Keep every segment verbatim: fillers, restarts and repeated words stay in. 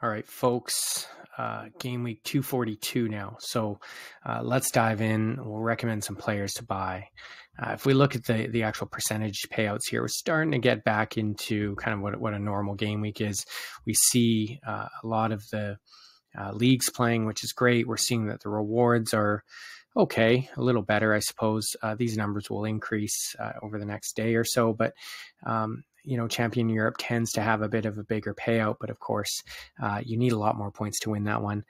All right, folks, uh, game week two forty-two now. So uh, let's dive in. We'll recommend some players to buy. Uh, if we look at the, the actual percentage payouts here, we're starting to get back into kind of what, what a normal game week is. We see uh, a lot of the uh, leagues playing, which is great. We're seeing that the rewards are okay, a little better, I suppose. Uh, these numbers will increase uh, over the next day or so, but um, you know, Champion Europe tends to have a bit of a bigger payout, but of course, uh, you need a lot more points to win that one.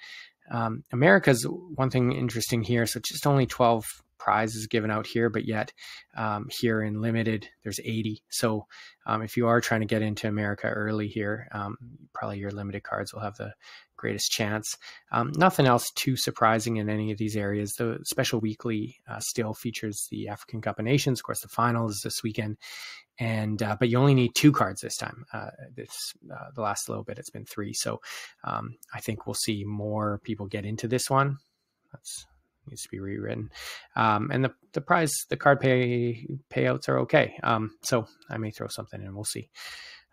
Um, America's one thing interesting here, so just only twelve prizes given out here, but yet um, here in limited, there's eighty. So um, if you are trying to get into America early here, um, probably your limited cards will have the greatest chance. Um, nothing else too surprising in any of these areas. The special weekly uh, still features the African Cup of Nations. Of course, the final is this weekend. And, uh, but you only need two cards this time. Uh, this, uh, the last little bit, it's been three. So, um, I think we'll see more people get into this one. That's needs to be rewritten. Um, and the, the prize, the card pay payouts are okay. Um, so I may throw something in, we'll see.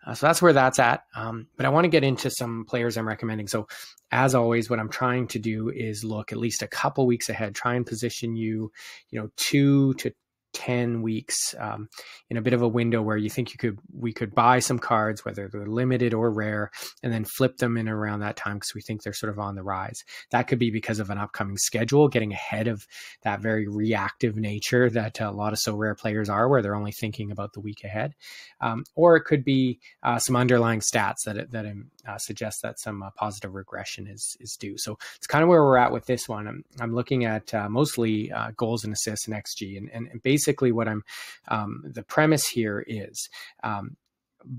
Uh, so that's where that's at. Um, but I want to get into some players I'm recommending. So as always, what I'm trying to do is look at least a couple weeks ahead, try and position you, you know, two to ten weeks um, in a bit of a window where you think you could, we could buy some cards, whether they're limited or rare, and then flip them in around that time because we think they're sort of on the rise. That could be because of an upcoming schedule, getting ahead of that very reactive nature that a lot of so rare players are, where they're only thinking about the week ahead. Um, or it could be uh, some underlying stats that, that uh, suggest that some uh, positive regression is, is due. So it's kind of where we're at with this one. I'm, I'm looking at uh, mostly uh, goals and assists and xG, and, and, and basically Basically, what I'm um, the premise here is um,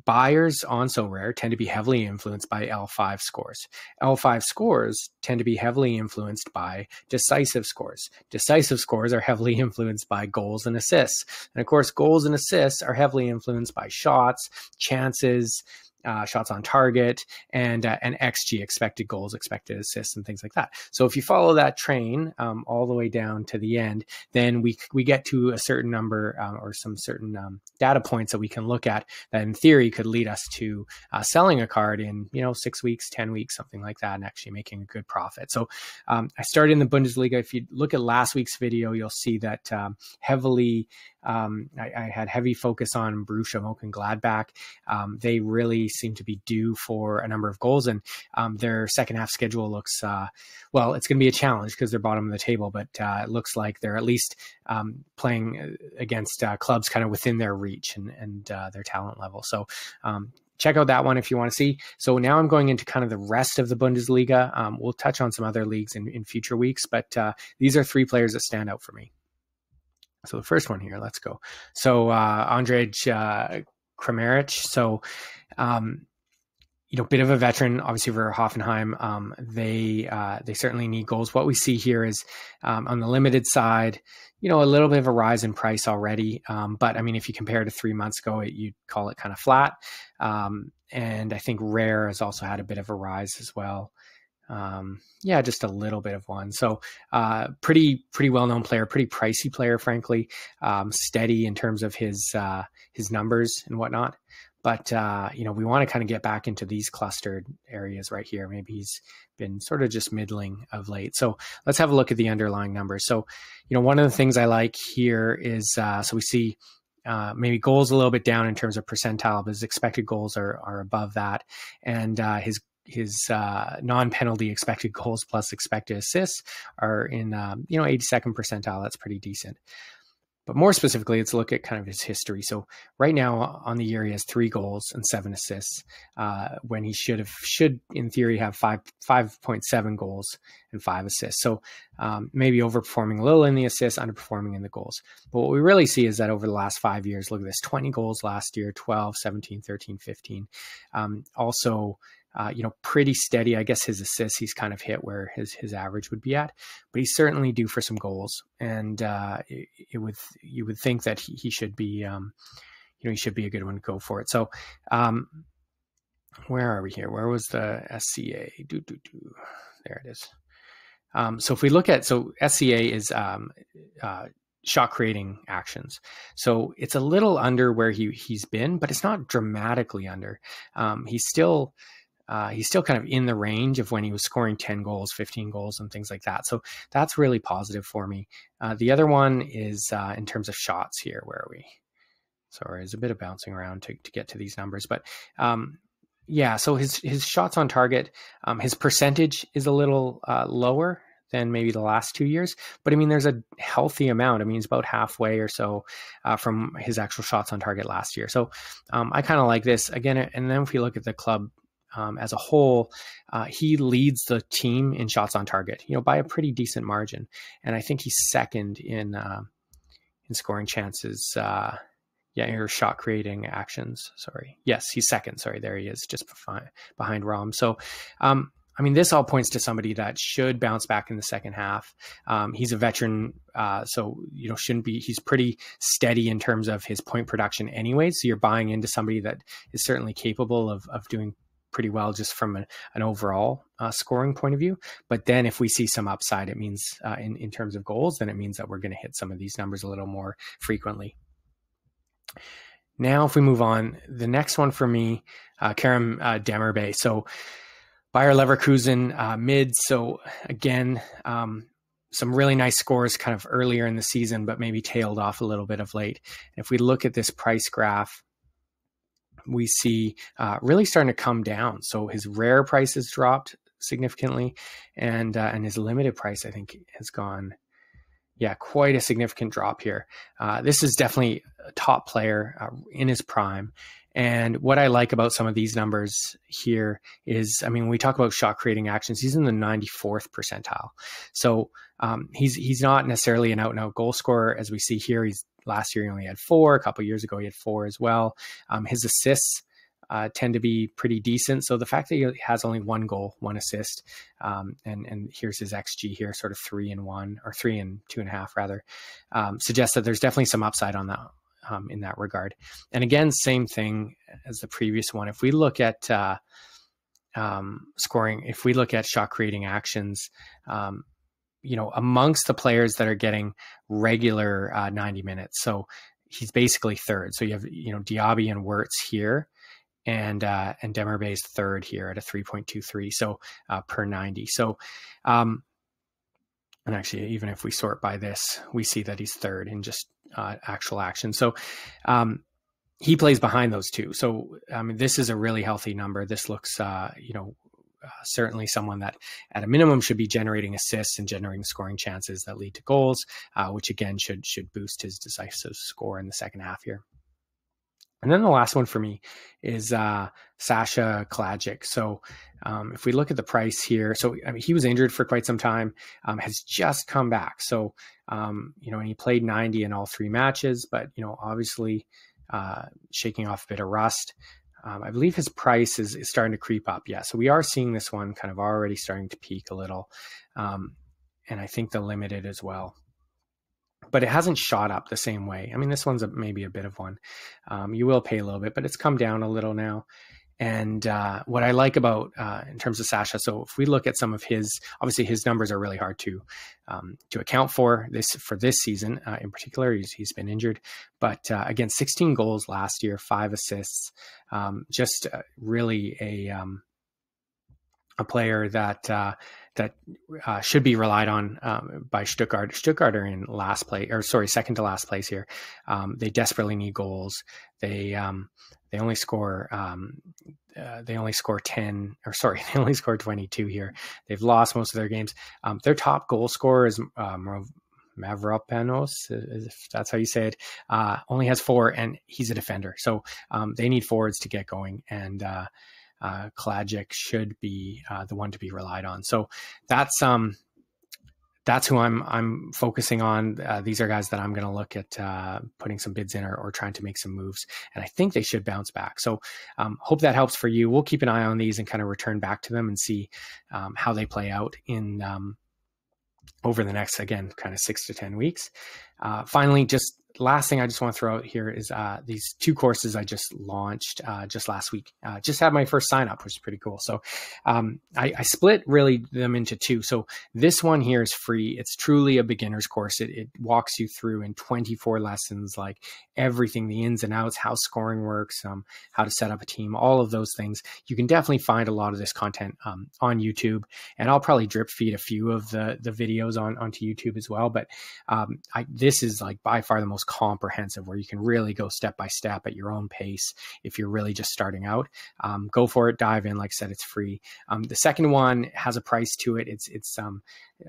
buyers on Sorare tend to be heavily influenced by L five scores. L five scores tend to be heavily influenced by decisive scores. Decisive scores are heavily influenced by goals and assists, and of course, goals and assists are heavily influenced by shots, chances, Uh, shots on target, and uh, and xG, expected goals, expected assists, and things like that. So if you follow that train um, all the way down to the end, then we we get to a certain number uh, or some certain um, data points that we can look at that in theory could lead us to uh, selling a card in, you know, six weeks, ten weeks, something like that, and actually making a good profit. So um, I started in the Bundesliga. If you look at last week's video, you'll see that um, heavily. Um, I, I had heavy focus on Borussia Mönchengladbach. Um, they really seem to be due for a number of goals, and um, their second half schedule looks, uh, well, it's going to be a challenge because they're bottom of the table, but uh, it looks like they're at least um, playing against uh, clubs kind of within their reach and, and uh, their talent level. So um, check out that one if you want to see. So now I'm going into kind of the rest of the Bundesliga. Um, we'll touch on some other leagues in, in future weeks, but uh, these are three players that stand out for me. So the first one here, let's go. So uh, Andrej uh, Kramerich. So, um, you know, bit of a veteran, obviously, for Hoffenheim. Um, they uh, they certainly need goals. What we see here is um, on the limited side, you know, a little bit of a rise in price already. Um, but I mean, if you compare it to three months ago, it, you'd call it kind of flat. Um, and I think rare has also had a bit of a rise as well. Um, yeah, just a little bit of one. So, uh, pretty, pretty well-known player, pretty pricey player, frankly, um, steady in terms of his, uh, his numbers and whatnot. But, uh, you know, we want to kind of get back into these clustered areas right here. Maybe he's been sort of just middling of late. So let's have a look at the underlying numbers. So, you know, one of the things I like here is, uh, so we see, Uh, maybe goals a little bit down in terms of percentile, but his expected goals are, are above that. And uh, his his uh, non-penalty expected goals plus expected assists are in, um, you know, eighty-second percentile. That's pretty decent. But more specifically, let's look at kind of his history. So right now on the year, he has three goals and seven assists uh, when he should have, should in theory have five, five point seven goals and five assists. So um, maybe overperforming a little in the assists, underperforming in the goals. But what we really see is that over the last five years, look at this, twenty goals last year, twelve, seventeen, thirteen, fifteen. Um, also, Uh, you know, pretty steady. I guess his assists, he's kind of hit where his his average would be at, but he's certainly due for some goals. And uh, it, it would you would think that he, he should be, um, you know, he should be a good one to go for it. So, um, where are we here? Where was the S C A? Do do do. There it is. Um, so if we look at so S C A is. Um, uh, shot creating actions. So it's a little under where he, he's been, but it's not dramatically under. Um, he's still Uh, he's still kind of in the range of when he was scoring ten goals, fifteen goals, and things like that. So that's really positive for me. Uh, the other one is uh, in terms of shots here. Where are we? Sorry, there's a bit of bouncing around to, to get to these numbers. But um, yeah, so his, his shots on target, um, his percentage is a little uh, lower than maybe the last two years. But I mean, there's a healthy amount. I mean, it's about halfway or so uh, from his actual shots on target last year. So um, I kind of like this again. And then if you look at the club um, as a whole, uh, he leads the team in shots on target, you know, by a pretty decent margin. And I think he's second in, uh, in scoring chances. Uh, yeah. Or shot creating actions. Sorry. Yes. He's second. Sorry. There he is, just behind Rom. So, um, I mean, this all points to somebody that should bounce back in the second half. Um, he's a veteran, uh, so, you know, shouldn't be, he's pretty steady in terms of his point production anyway. So you're buying into somebody that is certainly capable of, of doing pretty well just from an, an overall uh, scoring point of view. But then if we see some upside, it means uh, in, in terms of goals, then it means that we're going to hit some of these numbers a little more frequently. Now, if we move on, the next one for me, uh, Karim uh, Demirbay. So, Bayer Leverkusen uh, mid. So again, um, some really nice scores kind of earlier in the season, but maybe tailed off a little bit of late. And if we look at this price graph, we see uh, really starting to come down. So his rare price has dropped significantly, and uh, and his limited price, I think, has gone. Yeah, quite a significant drop here. Uh, this is definitely a top player uh, in his prime. And what I like about some of these numbers here is, I mean, when we talk about shot creating actions, he's in the ninety-fourth percentile. So um, he's he's not necessarily an out and out goal scorer. As we see here, he's last year he only had four. A couple of years ago, he had four as well. Um, his assists uh, tend to be pretty decent. So the fact that he has only one goal, one assist, um, and, and here's his xG here, sort of three and one, or three and two and a half rather, um, suggests that there's definitely some upside on that. Um, in that regard. And again, same thing as the previous one. If we look at uh, um, scoring, if we look at shot creating actions, um, you know, amongst the players that are getting regular uh, ninety minutes. So he's basically third. So you have, you know, Diaby and Wirtz here, and uh, and Demirbay's third here at a three point two three. So uh, per ninety. So, um, and actually, even if we sort by this, we see that he's third in just uh, actual action. So um, he plays behind those two. So, I mean, this is a really healthy number. This looks, uh, you know, uh, certainly someone that at a minimum should be generating assists and generating scoring chances that lead to goals, uh, which again should should boost his decisive score in the second half here. And then the last one for me is uh, Sasha Kalajdžić. So um, if we look at the price here, so I mean, he was injured for quite some time, um, has just come back. So, um, you know, and he played ninety in all three matches, but, you know, obviously uh, shaking off a bit of rust. Um, I believe his price is, is starting to creep up. Yeah, so we are seeing this one kind of already starting to peak a little. Um, and I think the limited as well. But it hasn't shot up the same way. I mean, this one's a, maybe a bit of one. Um, you will pay a little bit, but it's come down a little now. And uh, what I like about uh, in terms of Sasha, so if we look at some of his, obviously his numbers are really hard to um, to account for this for this season uh, in particular. He's, he's been injured, but uh, again, sixteen goals last year, five assists, um, just uh, really a um, a player that. Uh, that uh, should be relied on um, by Stuttgart. Stuttgart are in last place, or sorry, second to last place here. Um, they desperately need goals. They um, they only score um, uh, they only score ten, or sorry, they only score twenty-two here. They've lost most of their games. Um, their top goal scorer is um, Mavropanos, if that's how you say it. Uh, only has four, and he's a defender. So um, they need forwards to get going, and. Uh, Uh, Kalajdžić should be uh, the one to be relied on. So that's um that's who I'm I'm focusing on. Uh, these are guys that I'm going to look at uh, putting some bids in or, or trying to make some moves, and I think they should bounce back. So um, hope that helps for you. We'll keep an eye on these and kind of return back to them and see um, how they play out in um, over the next, again, kind of six to ten weeks. Uh, finally, just last thing I just want to throw out here is uh, these two courses I just launched uh, just last week. Uh, just had my first sign up, which is pretty cool. So um, I, I split really them into two. So this one here is free. It's truly a beginner's course. It, it walks you through in twenty-four lessons, like everything, the ins and outs, how scoring works, um, how to set up a team, all of those things. You can definitely find a lot of this content um, on YouTube, and I'll probably drip feed a few of the, the videos on onto YouTube as well. But um, I, this is like by far the most comprehensive, where you can really go step by step at your own pace. If you're really just starting out, um, go for it, dive in. Like I said, it's free. Um, the second one has a price to it. It's it's um,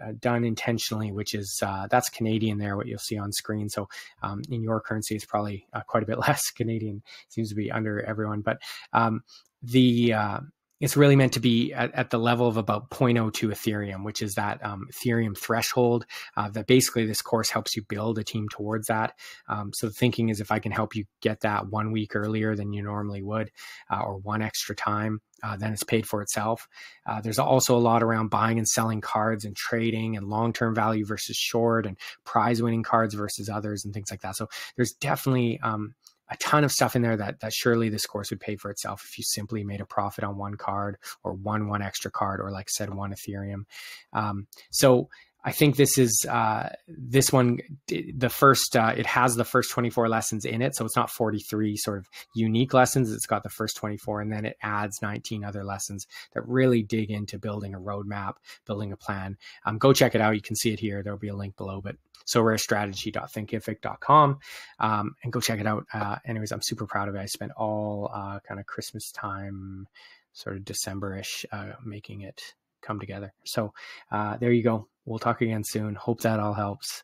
uh, done intentionally, which is uh, that's Canadian there, what you'll see on screen. So um, in your currency, it's probably uh, quite a bit less. Canadian seems to be under everyone, but um, the uh, it's really meant to be at, at the level of about zero point zero two Ethereum, which is that um, Ethereum threshold, uh, that basically this course helps you build a team towards that. Um, so the thinking is, if I can help you get that one week earlier than you normally would, uh, or one extra time, Uh, then it's paid for itself. Uh, there's also a lot around buying and selling cards and trading and long-term value versus short and prize-winning cards versus others and things like that. So there's definitely um, a ton of stuff in there that that surely this course would pay for itself if you simply made a profit on one card or one one extra card, or like I said, one Ethereum. Um, so I think this is uh, this one, the first, uh, it has the first twenty-four lessons in it. So it's not forty-three sort of unique lessons. It's got the first twenty-four, and then it adds nineteen other lessons that really dig into building a roadmap, building a plan. Um, go check it out. You can see it here. There'll be a link below, but sorare strategy dot think ific dot com, um, and go check it out. Uh, anyways, I'm super proud of it. I spent all uh, kind of Christmas time, sort of December-ish, uh, making it come together. So uh, there you go. We'll talk again soon. Hope that all helps.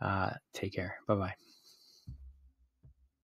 Uh, take care. Bye-bye.